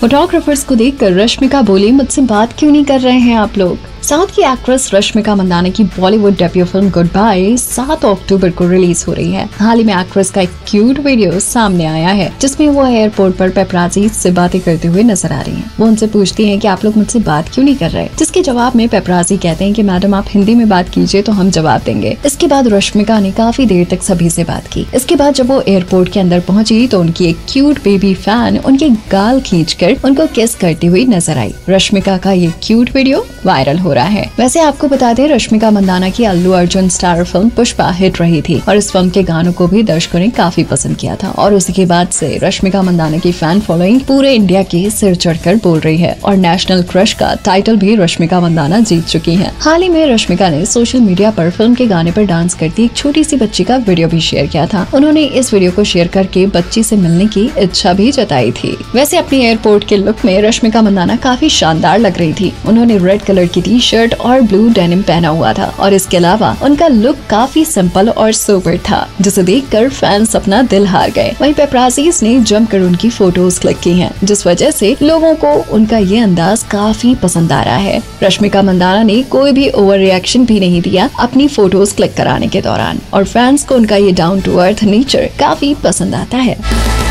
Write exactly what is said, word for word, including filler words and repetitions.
Photographers को देखकर रश्मिका बोली, मुझसे बात क्यों नहीं कर रहे हैं आप लोग। साउथ की एक्ट्रेस रश्मिका मंदाना की बॉलीवुड डेब्यू फिल्म गुडबाय सात अक्टूबर को रिलीज हो रही है। हाल ही में एक्ट्रेस का एक क्यूट वीडियो सामने आया है जिसमें वो एयरपोर्ट पर पेपराजी से बातें करते हुए नजर आ रही हैं। वो उनसे पूछती हैं कि आप लोग मुझसे बात क्यों नहीं कर रहे, जिसके जवाब में पेपराजी कहते हैं कि मैडम आप हिंदी में बात कीजिए तो हम जवाब देंगे। इसके बाद रश्मिका ने काफी देर तक सभी से बात की। इसके बाद जब वो एयरपोर्ट के अंदर पहुँची तो उनकी एक क्यूट बेबी फैन उनके गाल खींचकर उनको किस करती हुई नजर आई। रश्मिका का ये क्यूट वीडियो वायरल हो रहा है। वैसे आपको बता दें, रश्मिका मंदाना की Allu Arjun star film Pushpa hit रही थी और इस फिल्म के गानों को भी दर्शकों ने काफी पसंद किया था और उसी के बाद से रश्मिका मंदाना की फैन फॉलोइंग पूरे इंडिया के सिर चढ़कर बोल रही है और नेशनल क्रश का टाइटल भी रश्मिका मंदाना जीत चुकी है। हाल ही में रश्मिका ने सोशल मीडिया पर फिल्म के गाने पर डांस करती एक छोटी सी बच्ची का वीडियो भी शेयर किया था। उन्होंने इस वीडियो को शेयर करके बच्ची से मिलने की इच्छा भी जताई थी। वैसे अपनी एयरपोर्ट के लुक में रश्मिका मंदाना काफी शानदार लग रही थी। उन्होंने रेड कलर की टी शर्ट और ब्लू डेनिम पहना हुआ था और इसके अलावा उनका लुक काफी सिंपल और सोबर था, जिसे देखकर फैंस अपना दिल हार गए। वहीं पेपराजीज ने जमकर उनकी फोटोज क्लिक की हैं, जिस वजह से लोगों को उनका ये अंदाज काफी पसंद आ रहा है। रश्मिका मंदाना ने कोई भी ओवर रिएक्शन भी नहीं दिया अपनी फोटोज क्लिक कराने के दौरान और फैंस को उनका ये डाउन टू अर्थ नेचर काफी पसंद आता है।